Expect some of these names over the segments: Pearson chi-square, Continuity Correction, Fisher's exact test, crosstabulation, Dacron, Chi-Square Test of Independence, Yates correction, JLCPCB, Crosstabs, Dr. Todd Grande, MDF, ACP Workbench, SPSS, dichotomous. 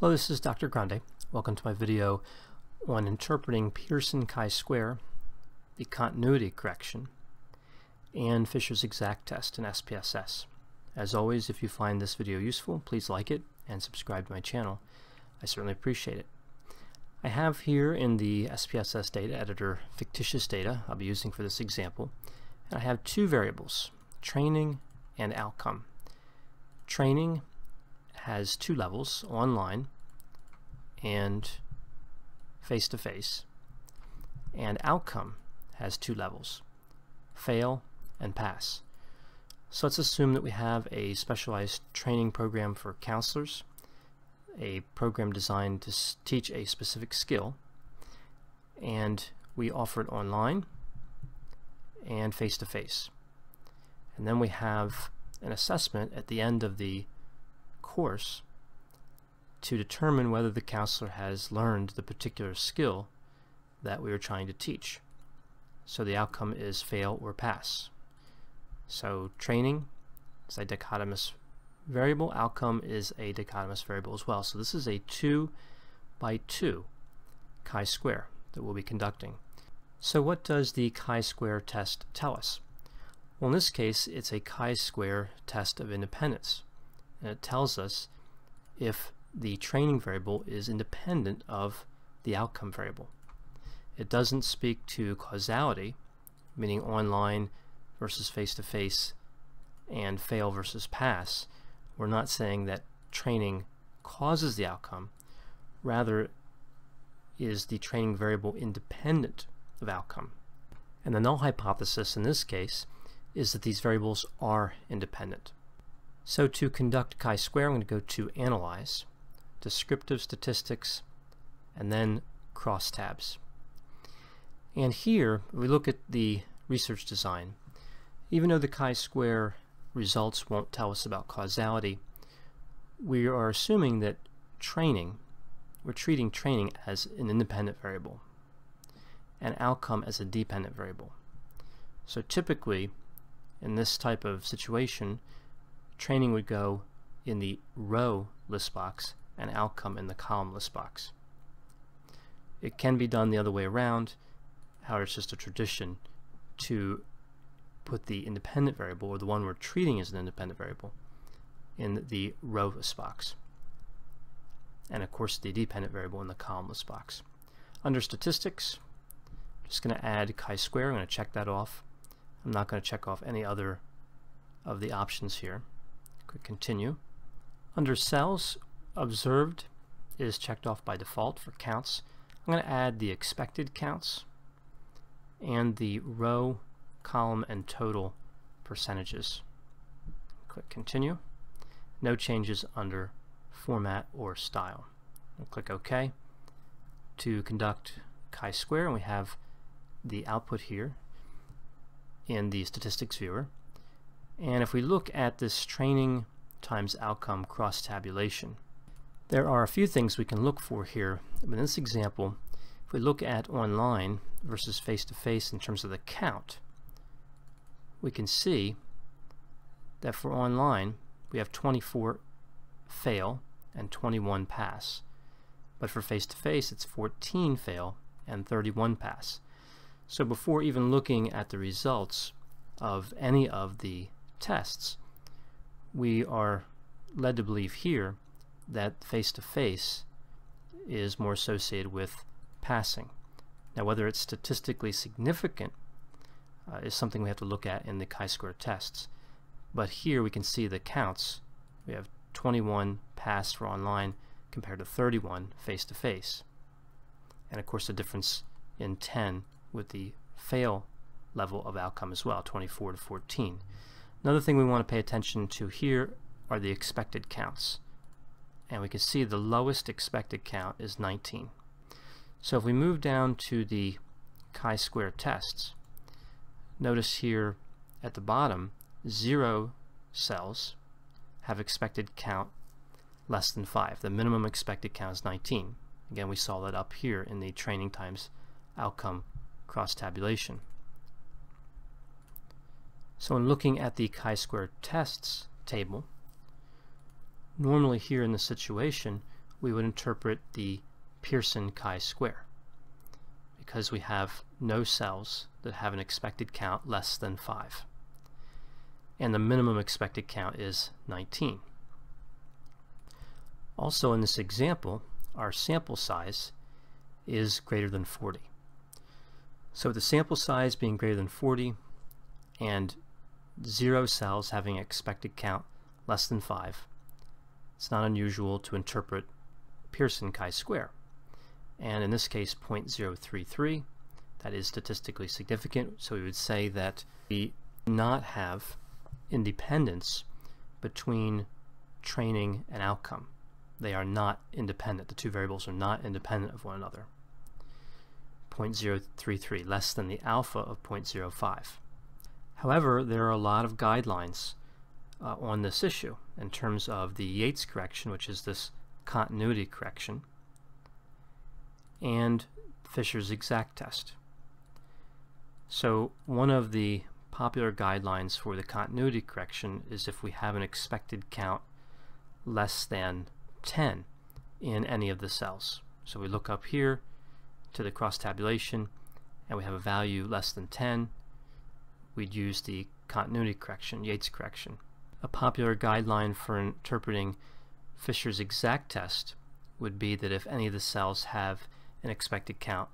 Hello, this is Dr. Grande. Welcome to my video on interpreting Pearson chi-square, the continuity correction, and Fisher's exact test in SPSS. As always, if you find this video useful, please like it and subscribe to my channel. I certainly appreciate it. I have here in the SPSS data editor fictitious data I'll be using for this example, and I have two variables, training and outcome. Training has two levels, online and face-to-face, and outcome has two levels, fail and pass. So let's assume that we have a specialized training program for counselors, a program designed to teach a specific skill, and we offer it online and face-to-face. And then we have an assessment at the end of the course to determine whether the counselor has learned the particular skill that we are trying to teach. So the outcome is fail or pass. So training is a dichotomous variable, outcome is a dichotomous variable as well. So this is a 2 by 2 chi-square that we'll be conducting. So what does the chi-square test tell us? Well, in this case it's a chi-square test of independence. And it tells us if the training variable is independent of the outcome variable. It doesn't speak to causality, meaning online versus face-to-face and fail versus pass. We're not saying that training causes the outcome. Rather, is the training variable independent of outcome? And the null hypothesis in this case is that these variables are independent. So to conduct chi-square, I'm going to go to Analyze, Descriptive Statistics, and then Crosstabs. And here we look at the research design. Even though the chi-square results won't tell us about causality, we are assuming that training, we're treating training as an independent variable and outcome as a dependent variable. So typically in this type of situation, training would go in the row list box and outcome in the column list box. It can be done the other way around, however it's just a tradition to put the independent variable, or the one we're treating as an independent variable, in the row list box, and of course the dependent variable in the column list box. Under statistics, I'm just going to add chi-square. I'm going to check that off. I'm not going to check off any other of the options here. Click continue. Under cells, observed is checked off by default for counts. I'm going to add the expected counts and the row, column, and total percentages. Click continue. No changes under format or style. I'll click OK to conduct chi-square, and we have the output here in the statistics viewer. And if we look at this training times outcome cross tabulation, there are a few things we can look for here. In this example, if we look at online versus face-to-face in terms of the count, we can see that for online we have 24 fail and 21 pass, but for face-to-face it's 14 fail and 31 pass. So before even looking at the results of any of the tests, we are led to believe here that face-to-face is more associated with passing. Now whether it's statistically significant is something we have to look at in the chi-square tests, but here we can see the counts. We have 21 pass for online compared to 31 face-to-face, and of course the difference in 10 with the fail level of outcome as well, 24 to 14. Another thing we want to pay attention to here are the expected counts, and we can see the lowest expected count is 19. So if we move down to the chi-square tests, notice here at the bottom 0 cells have expected count less than 5. The minimum expected count is 19. Again, we saw that up here in the training times outcome cross tabulation. So in looking at the chi-square tests table, normally here in this situation we would interpret the Pearson chi-square, because we have no cells that have an expected count less than 5. And the minimum expected count is 19. Also, in this example, our sample size is greater than 40. So the sample size being greater than 40 and 0 cells having an expected count less than 5, it's not unusual to interpret Pearson chi-square. And in this case, 0.033, that is statistically significant, so we would say that we do not have independence between training and outcome. They are not independent. The two variables are not independent of one another. 0.033, less than the alpha of 0.05. However, there are a lot of guidelines on this issue in terms of the Yates correction, which is this continuity correction, and Fisher's exact test. So one of the popular guidelines for the continuity correction is if we have an expected count less than 10 in any of the cells. So we look up here to the cross tabulation and we have a value less than 10, we'd use the continuity correction, Yates correction. A popular guideline for interpreting Fisher's exact test would be that if any of the cells have an expected count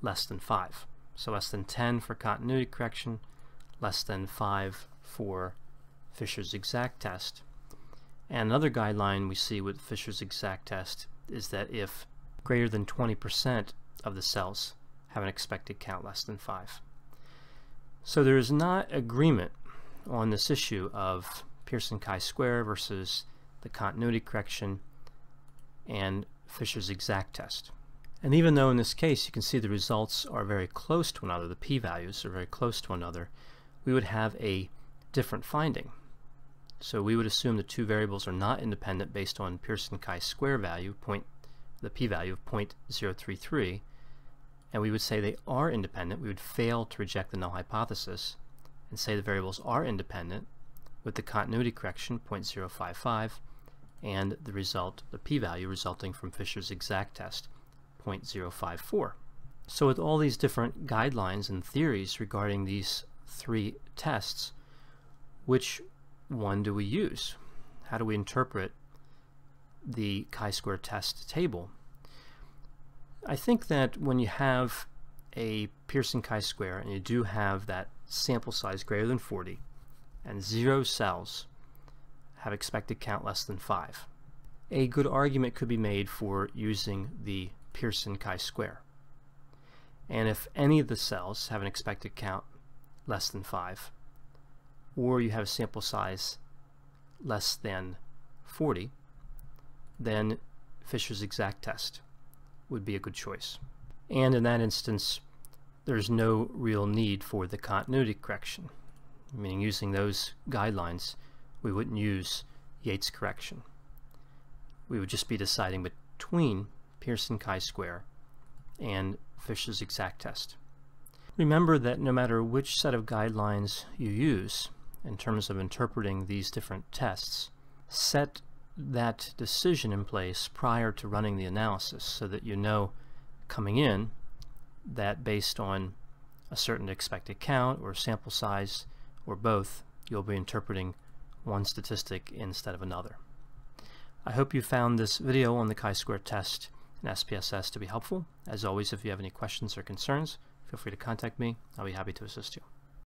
less than 5. So less than 10 for continuity correction, less than 5 for Fisher's exact test. And another guideline we see with Fisher's exact test is that if greater than 20% of the cells have an expected count less than 5. So there is not agreement on this issue of Pearson chi-square versus the continuity correction and Fisher's exact test. And even though in this case you can see the results are very close to one another, the p-values are very close to one another, we would have a different finding. So we would assume the two variables are not independent based on Pearson chi-square value, the p-value of 0.033, and we would say they are independent. We would fail to reject the null hypothesis and say the variables are independent with the continuity correction, 0.055, and the result, the p-value resulting from Fisher's exact test, 0.054. So with all these different guidelines and theories regarding these three tests, which one do we use? How do we interpret the chi-square test table? I think that when you have a Pearson chi-square and you do have that sample size greater than 40 and 0 cells have expected count less than 5, a good argument could be made for using the Pearson chi-square. And if any of the cells have an expected count less than 5, or you have a sample size less than 40, then Fisher's exact test would be a good choice. And in that instance, there's no real need for the continuity correction, meaning using those guidelines, we wouldn't use Yates correction. We would just be deciding between Pearson chi-square and Fisher's exact test. Remember that no matter which set of guidelines you use in terms of interpreting these different tests, set that decision in place prior to running the analysis so that you know coming in that based on a certain expected count or sample size or both, you'll be interpreting one statistic instead of another. I hope you found this video on the chi-square test and SPSS to be helpful. As always, if you have any questions or concerns, feel free to contact me. I'll be happy to assist you.